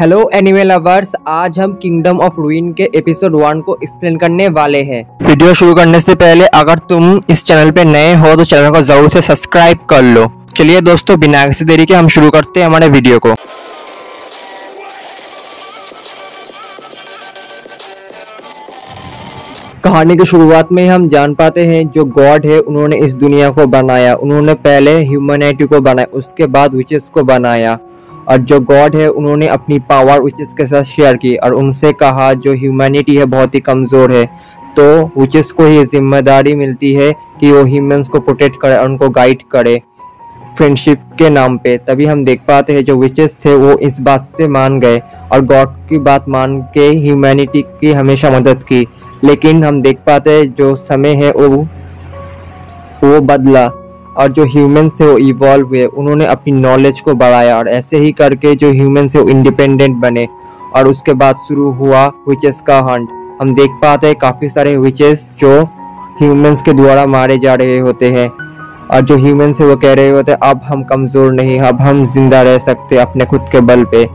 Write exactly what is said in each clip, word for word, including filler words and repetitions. Hello anime lovers, आज हम kingdom of रूइन के एपिसोड वन को एक्सप्लेन करने वाले हैं। वीडियो शुरू करने से पहले अगर तुम इस चैनल पे नए हो तो चैनल को जरूर से सब्सक्राइब कर लो। चलिए दोस्तों, बिना किसी देरी के हम शुरू करते हैं हमारे वीडियो को। कहानी की शुरुआत में हम जान पाते हैं जो गॉड है उन्होंने इस दुनिया को बनाया। उन्होंने पहले ह्यूमैनिटी को बनाया, उसके बाद विचेस को बनाया। और जो गॉड है उन्होंने अपनी पावर विचेस के साथ शेयर की और उनसे कहा जो ह्यूमैनिटी है बहुत ही कमज़ोर है, तो विचेस को ही जिम्मेदारी मिलती है कि वो ह्यूमंस को प्रोटेक्ट करे और उनको गाइड करे फ्रेंडशिप के नाम पे। तभी हम देख पाते हैं जो विचेस थे वो इस बात से मान गए और गॉड की बात मान के ह्यूमैनिटी की हमेशा मदद की। लेकिन हम देख पाते हैं जो समय है वो वो बदला और जो ह्यूमंस थे वो इवॉल्व हुए। उन्होंने अपनी नॉलेज को बढ़ाया और ऐसे ही करके जो ह्यूमंस है वो इंडिपेंडेंट बने। और उसके बाद शुरू हुआ विचेस का हंट। हम देख पाते हैं काफ़ी सारे विचेस जो ह्यूमंस के द्वारा मारे जा रहे होते हैं और जो ह्यूमंस है वो कह रहे होते हैं अब हम कमज़ोर नहीं, अब हम जिंदा रह सकते अपने खुद के बल पे।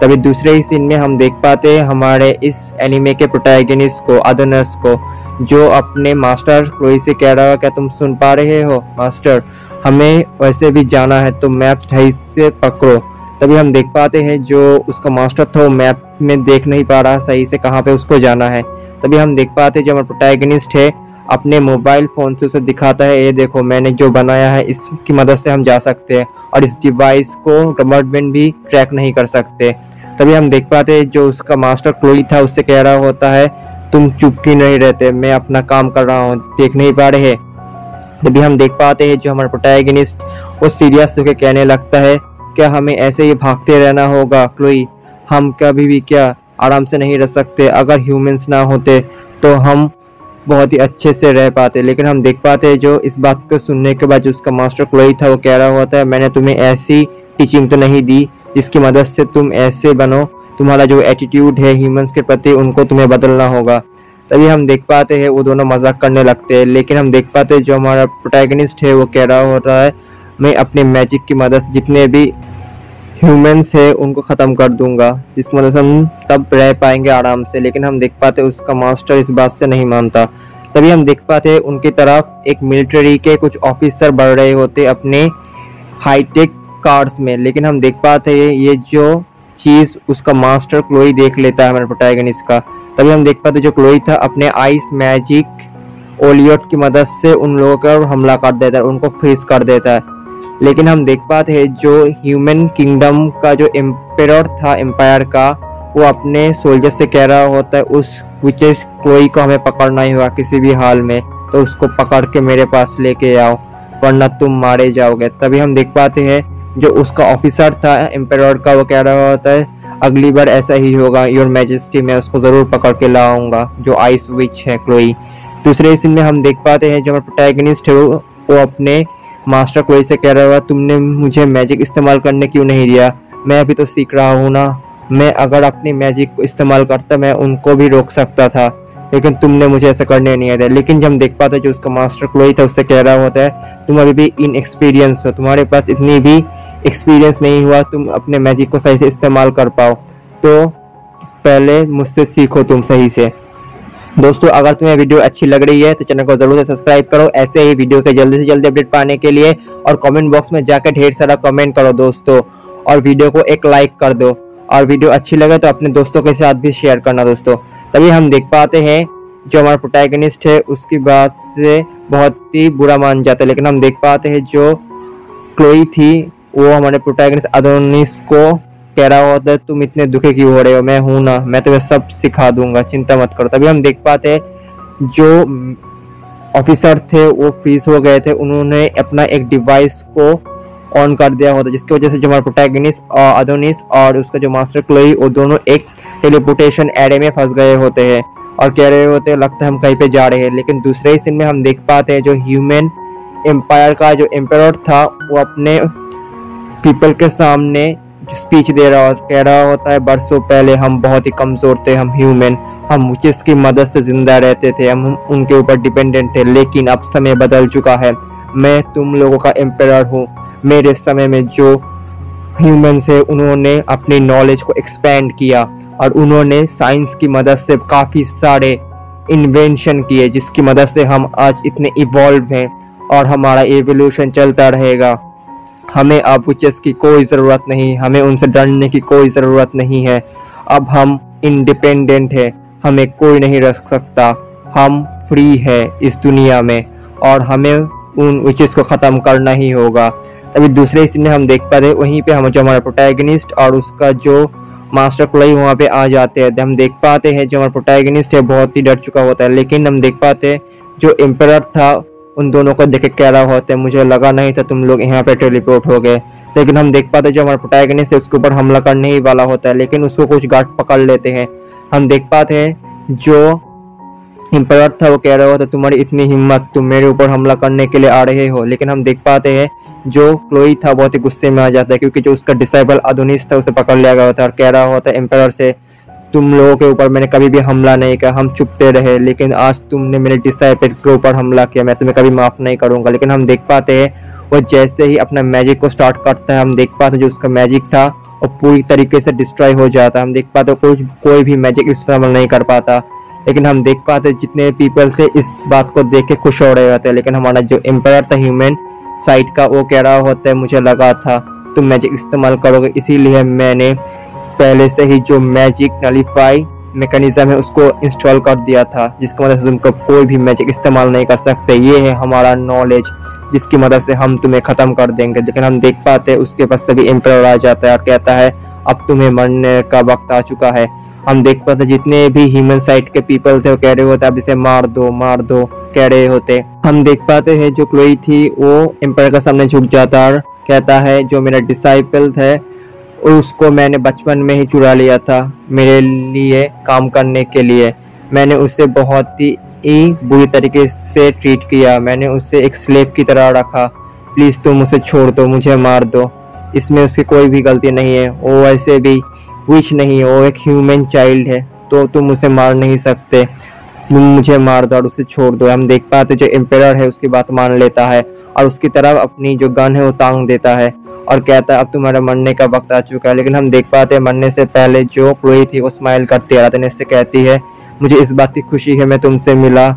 तभी दूसरे ही सीन में हम देख पाते हैं हमारे इस एनिमे के प्रोटैगनिस्ट को, अदोनिस को, जो अपने मास्टर क्लोई से कह रहा है क्या तुम सुन पा रहे हो मास्टर, हमें वैसे भी जाना है तो मैप सही से पकड़ो। तभी हम देख पाते हैं जो उसका मास्टर था वो मैप में देख नहीं पा रहा सही से कहाँ पे उसको जाना है। तभी हम देख पाते हैं जो हमारा प्रोटैगनिस्ट है अपने मोबाइल फ़ोन से उसे दिखाता है ये देखो मैंने जो बनाया है, इसकी मदद से हम जा सकते हैं और इस डिवाइस को गवर्नमेंट भी ट्रैक नहीं कर सकते। तभी हम देख पाते हैं जो उसका मास्टर क्लोई था उससे कह रहा होता है तुम चुप क्यों नहीं रहते, मैं अपना काम कर रहा हूँ, देख नहीं पा रहे। तभी हम देख पाते हैं जो हमारा प्रोटैगनिस्ट वो सीरियस होकर कहने लगता है क्या हमें ऐसे ही भागते रहना होगा क्लोई, हम कभी भी क्या आराम से नहीं रह सकते, अगर ह्यूमंस ना होते तो हम बहुत ही अच्छे से रह पाते। लेकिन हम देख पाते हैं जो इस बात को सुनने के बाद जो उसका मास्टर क्लोई था वो कह रहा होता है मैंने तुम्हें ऐसी टीचिंग तो नहीं दी जिसकी मदद से तुम ऐसे बनो, तुम्हारा जो एटीट्यूड है ह्यूमंस के प्रति उनको तुम्हें बदलना होगा। तभी हम देख पाते हैं वो दोनों मजाक करने लगते हैं। लेकिन हम देख पाते हैं जो हमारा प्रोटैगनिस्ट है वो कह रहा होता है मैं अपने मैजिक की मदद से जितने भी ह्यूमंस है उनको ख़त्म कर दूंगा, जिसकी मदद से हम तब रह पाएंगे आराम से। लेकिन हम देख पाते हैं उसका मास्टर इस बात से नहीं मानता। तभी हम देख पाते हैं उनकी तरफ एक मिलिट्री के कुछ ऑफिसर बढ़ रहे होते अपने हाईटेक कार्स में। लेकिन हम देख पाते हैं ये जो चीज़ उसका मास्टर क्लोई देख लेता है हमारे प्रोटैगनिस्ट का। तभी हम देख पाते जो क्लोई था अपने आइस मैजिक ओलियट की मदद से उन लोगों पर हमला कर देता है, उनको फ्रीज कर देता है। लेकिन हम देख पाते हैं जो ह्यूमन किंगडम का जो एम्पेरर था एम्पायर का वो अपने सोल्जर से कह रहा होता है उस विचेस क्लोई को हमें पकड़ना ही होगा किसी भी हाल में, तो उसको पकड़ के मेरे पास लेके आओ वरना तुम मारे जाओगे। तभी हम देख पाते हैं जो उसका ऑफिसर था एम्पेरर का वो कह रहा होता है अगली बार ऐसा ही होगा योर मैजेस्टी, मैं उसको ज़रूर पकड़ के लाऊंगा जो आइस विच है क्लोई। दूसरे सीन में हम देख पाते हैं जो हमारा प्रोटैगनिस्ट है वो अपने मास्टर क्लोई से कह रहा हुआ तुमने मुझे मैजिक इस्तेमाल करने क्यों नहीं दिया, मैं अभी तो सीख रहा हूँ ना, मैं अगर अपनी मैजिक को इस्तेमाल करता मैं उनको भी रोक सकता था, लेकिन तुमने मुझे ऐसा करने नहीं दिया। लेकिन जब हम देख पाते जो उसका मास्टर क्लोई था उससे कह रहा होता है तुम अभी भी इनएक्सपीरियंस हो, तुम्हारे पास इतनी भी एक्सपीरियंस नहीं हुआ तुम अपने मैजिक को सही से इस्तेमाल कर पाओ, तो पहले मुझसे सीखो तुम सही से। दोस्तों, अगर तुम्हें वीडियो अच्छी लग रही है तो चैनल को जरूर से सब्सक्राइब करो ऐसे ही वीडियो के जल्दी से जल्दी अपडेट पाने के लिए। और कमेंट बॉक्स में जाकर ढेर सारा कमेंट करो दोस्तों और वीडियो को एक लाइक कर दो और वीडियो अच्छी लगे तो अपने दोस्तों के साथ भी शेयर करना दोस्तों। तभी हम देख पाते हैं जो हमारा प्रोटैगनिस्ट है उसकी बात से बहुत ही बुरा मान जाता है। लेकिन हम देख पाते हैं जो क्लोई थी वो हमारे प्रोटैगनिस्ट अदोनिस को कह रहा होता है तुम इतने दुखी क्यों हो रहे हो, मैं हूं ना, मैं तुम्हें सब सिखा दूंगा, चिंता मत करो। तभी हम देख पाते हैं जो ऑफिसर थे वो फ्रीज हो गए थे, उन्होंने अपना एक डिवाइस को ऑन कर दिया होता जिसकी वजह से जो हमारा प्रोटैगनिस्ट अदोनिस और उसका जो मास्टर क्लोई वो दोनों एक टेलीपोर्टेशन एरे में फंस गए होते हैं और कह रहे होते हैं लगता है हम कहीं पर जा रहे हैं। लेकिन दूसरे ही सीन में हम देख पाते हैं जो ह्यूमन एम्पायर का जो एम्पेरर था वो अपने पीपल के सामने स्पीच दे रहा और कह रहा होता है बरसों पहले हम बहुत ही कमज़ोर थे, हम ह्यूमन, हम विचेस की मदद से ज़िंदा रहते थे, हम उनके ऊपर डिपेंडेंट थे, लेकिन अब समय बदल चुका है, मैं तुम लोगों का एम्पायर हूँ, मेरे समय में जो ह्यूमन से उन्होंने अपनी नॉलेज को एक्सपेंड किया और उन्होंने साइंस की मदद से काफ़ी सारे इन्वेंशन किए जिसकी मदद से हम आज इतने इवॉल्व हैं और हमारा एवोल्यूशन चलता रहेगा। हमें अब विचेस की कोई ज़रूरत नहीं, हमें उनसे डरने की कोई ज़रूरत नहीं है। अब हम इंडिपेंडेंट हैं, हमें कोई नहीं रख सकता, हम फ्री हैं इस दुनिया में और हमें उन विचेस को ख़त्म करना ही होगा। तभी दूसरे सीन में हम देख पाते हैं वहीं पे हम जो हमारा प्रोटैगनिस्ट और उसका जो मास्टर क्लोई वहाँ पे आ जाते हैं। हम देख पाते हैं जो हमारा प्रोटैगनिस्ट है बहुत ही डर चुका होता है, लेकिन हम देख पाते हैं जो एम्परर था उन दोनों को देख के कह रहा होता है मुझे लगा नहीं था तुम लोग यहाँ पे टेलीपोर्ट हो गए। लेकिन हम देख पाते हैं जो हमारा प्रोटैगनिस्ट है उसके ऊपर हमला करने ही वाला होता है, लेकिन उसको कुछ गार्ड पकड़ लेते हैं। हम देख पाते हैं जो एम्परर था वो कह रहा होता तुम्हारी इतनी हिम्मत, तुम मेरे ऊपर हमला करने के लिए आ रहे हो। लेकिन हम देख पाते हैं जो क्लोई था बहुत ही गुस्से में आ जाता है क्योंकि जो उसका डिसाइपल अदोनिस था उसे पकड़ लिया गया होता है और कह रहा होता है एम्परर से तुम लोगों के ऊपर मैंने कभी भी हमला नहीं किया, हम चुपते रहे, लेकिन आज तुमने मेरे डिसाइपल के ऊपर हमला किया, मैं तुम्हें कभी माफ़ नहीं करूँगा। लेकिन हम देख पाते हैं वो जैसे ही अपना मैजिक को स्टार्ट करता है हम देख पाते हैं जो उसका मैजिक था वो पूरी तरीके से डिस्ट्रॉय हो जाता है। हम देख पाते कोई कोई भी मैजिक इस्तेमाल नहीं कर पाता, लेकिन हम देख पाते जितने पीपल थे इस बात को देख के खुश हो रहे होते हैं। लेकिन हमारा जो एम्पायर था ह्यूमन साइड का वो कह रहा होता है मुझे लगा था तुम मैजिक इस्तेमाल करोगे, इसीलिए मैंने पहले से ही जो मैजिक नलीफाई मेकनिज़म है उसको इंस्टॉल कर दिया था जिसकी मदद से तुम कोई भी मैजिक इस्तेमाल नहीं कर सकते। ये है हमारा नॉलेज जिसकी मदद से हम तुम्हें ख़त्म कर देंगे। लेकिन हम देख पाते हैं उसके पास तभी एम्पायर आ जाता है और कहता है अब तुम्हें मरने का वक्त आ चुका है। हम देख पाते जितने भी ह्यूमन साइड के पीपल थे वो कह रहे होते अब इसे मार दो मार दो कह रहे होते। हम देख पाते हैं जो क्लोई थी वो एम्पायर के सामने झुक जाता और कहता है जो मेरा डिसाइपल है उसको मैंने बचपन में ही चुरा लिया था मेरे लिए काम करने के लिए, मैंने उसे बहुत ही बुरी तरीके से ट्रीट किया, मैंने उसे एक स्लेव की तरह रखा, प्लीज़ तुम उसे छोड़ दो मुझे मार दो, इसमें उसकी कोई भी गलती नहीं है, वो ऐसे भी विच नहीं है, वो एक ह्यूमन चाइल्ड है तो तुम उसे मार नहीं सकते, तुम मुझे मार दो और उसे छोड़ दो। हम देख पाते जो एम्पायर है उसकी बात मान लेता है और उसकी तरफ अपनी जो गन है वो तांग देता है और कहता है अब तुम्हारा मरने का वक्त आ चुका है। लेकिन हम देख पाते हैं मरने से पहले जो क्लोई थी वो स्माइल करती है, अदोनिस से कहती है मुझे इस बात की खुशी है मैं तुमसे मिला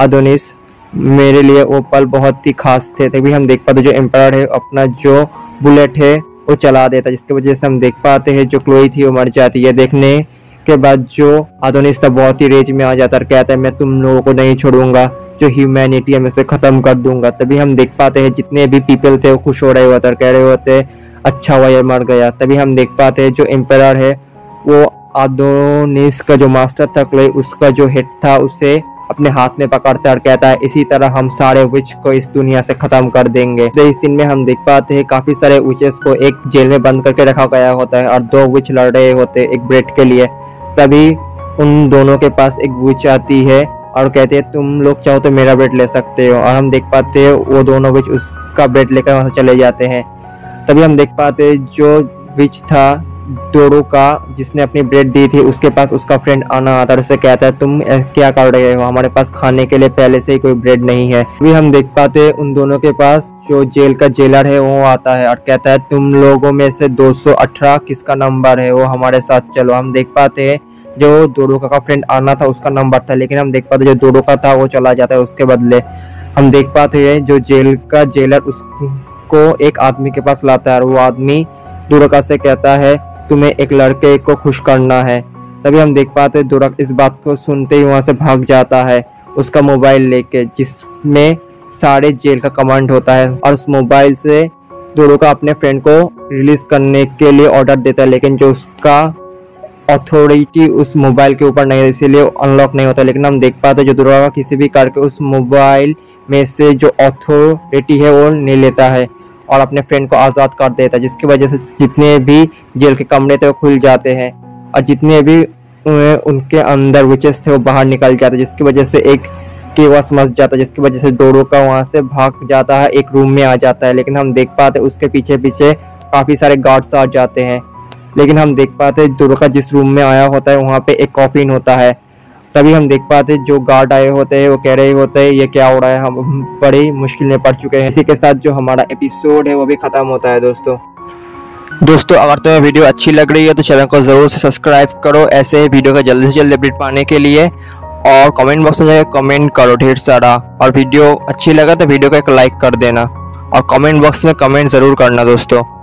अदोनिस, मेरे लिए वो पल बहुत ही खास थे। तभी हम देख पाते जो एम्पायर है अपना जो बुलेट है वो चला देता जिसकी वजह से हम देख पाते हैं जो क्लोई थी वो मर जाती है। देखने के बाद जो अदोनिस था बहुत ही रेज में आ जाता है और कहता है मैं तुम लोगों को नहीं छोड़ूंगा, जो ह्यूमैनिटी है मैं उसे ख़त्म कर दूंगा। तभी हम देख पाते हैं जितने भी पीपल थे वो खुश हो रहे होते और कह रहे होते अच्छा हुआ ये मर गया। तभी हम देख पाते हैं जो एम्पायर है वो अदोनिस का जो मास्टर था क्लोई उसका जो हेड था उसे अपने हाथ में पकड़ता है और कहता है इसी तरह हम सारे विच को इस दुनिया से खत्म कर देंगे। तो इस सीन में हम देख पाते हैं काफी सारे विचेस को एक जेल में बंद करके रखा गया होता है और दो विच लड़ रहे होते हैं एक ब्रेड के लिए। तभी उन दोनों के पास एक विच आती है और कहते हैं तुम लोग चाहो तो मेरा ब्रेड ले सकते हो, और हम देख पाते हैं वो दोनों विच उसका ब्रेड लेकर वहाँ से चले जाते हैं। तभी हम देख पाते जो विच था डोरोका जिसने अपनी ब्रेड दी थी उसके पास उसका फ्रेंड आना आता है, उससे कहता है तुम क्या कर रहे हो, हमारे पास खाने के लिए पहले से ही कोई ब्रेड नहीं है। अभी हम देख पाते हैं उन दोनों के पास जो जेल का जेलर है वो आता है और कहता है तुम लोगों में से दो सौ अठारह किसका नंबर है वो हमारे साथ चलो। हम देख पाते हैं जो डोरोका का फ्रेंड आना था उसका नंबर था, लेकिन हम देख पाते जो डोरोका था वो चला जाता है उसके बदले। हम देख पाते हैं जो जेल का जेलर उसको एक आदमी के पास लाता है और वो आदमी डोरोका से कहता है तुम्हें एक लड़के को खुश करना है। तभी हम देख पाते हैं डोरोका इस बात को सुनते ही वहाँ से भाग जाता है उसका मोबाइल लेके जिसमें सारे जेल का कमांड होता है, और उस मोबाइल से डोरोका अपने फ्रेंड को रिलीज करने के लिए ऑर्डर देता है, लेकिन जो उसका अथॉरिटी उस मोबाइल के ऊपर नहीं है इसीलिए अनलॉक नहीं होता। लेकिन हम देख पाते जो डोरोका किसी भी करके उस मोबाइल में से जो अथॉरिटी है वो नहीं लेता है और अपने फ्रेंड को आज़ाद कर देता है जिसकी वजह से जितने भी जेल के कमरे थे वो खुल जाते हैं और जितने भी उनके अंदर विचेस थे वो बाहर निकल जाते हैं जिसकी वजह से एक केवस मच जाता है जिसकी वजह से डोरोका वहाँ से भाग जाता है एक रूम में आ जाता है। लेकिन हम देख पाते उसके पीछे पीछे काफ़ी सारे गार्ड्स आ जाते हैं, लेकिन हम देख पाते डोरोका जिस रूम में आया होता है वहाँ पर एक कॉफिन होता है। तभी हम देख पाते जो गार्ड आए होते हैं वो कह रहे होते हैं ये क्या हो रहा है, हम बड़ी मुश्किल में पड़ चुके हैं। इसी के साथ जो हमारा एपिसोड है वो भी ख़त्म होता है दोस्तों। दोस्तों अगर तुम्हें वीडियो अच्छी लग रही है तो चैनल को ज़रूर से सब्सक्राइब करो ऐसे वीडियो का जल्दी से जल्दी अपडेट पाने के लिए, और कमेंट बॉक्स में जाकर कमेंट करो ढेर सारा। और वीडियो अच्छी लगा तो वीडियो को एक लाइक कर देना और कमेंट बॉक्स में कमेंट ज़रूर करना दोस्तों।